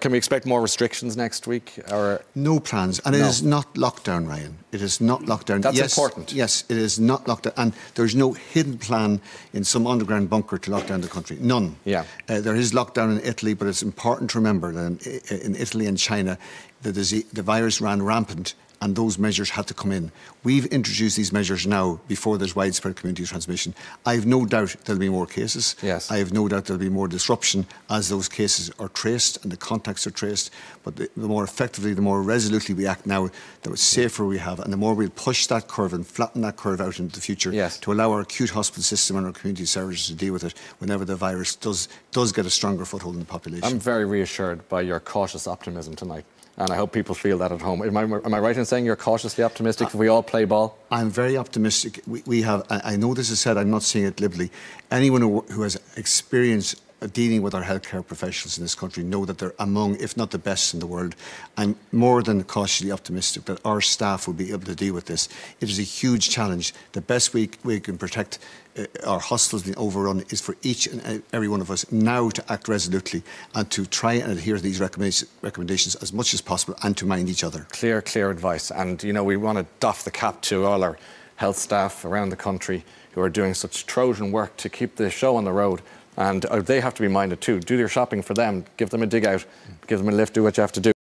Can we expect more restrictions next week? Or no plans. And no. It is not lockdown, Ryan. It is not lockdown. That's important. Yes, it is not lockdown. And there's no hidden plan in some underground bunker to lock down the country. None. Yeah. There is lockdown in Italy, but it's important to remember that in Italy and China, the virus ran rampant and those measures had to come in. We've introduced these measures now before there's widespread community transmission. I have no doubt there'll be more cases. Yes. I have no doubt there'll be more disruption as those cases are traced and the contacts are traced. But the more effectively, the more resolutely we act now, the safer we have, and the more we'll push that curve and flatten that curve out into the future to allow our acute hospital system and our community services to deal with it whenever the virus does get a stronger foothold in the population. I'm very reassured by your cautious optimism tonight. And I hope people feel that at home. Am I right in saying you're cautiously optimistic if we all play ball? I'm very optimistic. We have, I know this is said, I'm not saying it glibly. Anyone who has experience dealing with our healthcare professionals in this country know that they're among, if not the best in the world. I'm more than cautiously optimistic that our staff will be able to deal with this. It is a huge challenge. The best way we can protect our hospitals being overrun is for each and every one of us now to act resolutely and to try and adhere to these recommendations as much as possible and to mind each other. Clear, clear advice. And, you know, we want to doff the cap to all our health staff around the country who are doing such Trojan work to keep the show on the road. And they have to be minded too. Do your shopping for them. Give them a dig out. Give them a lift. Do what you have to do.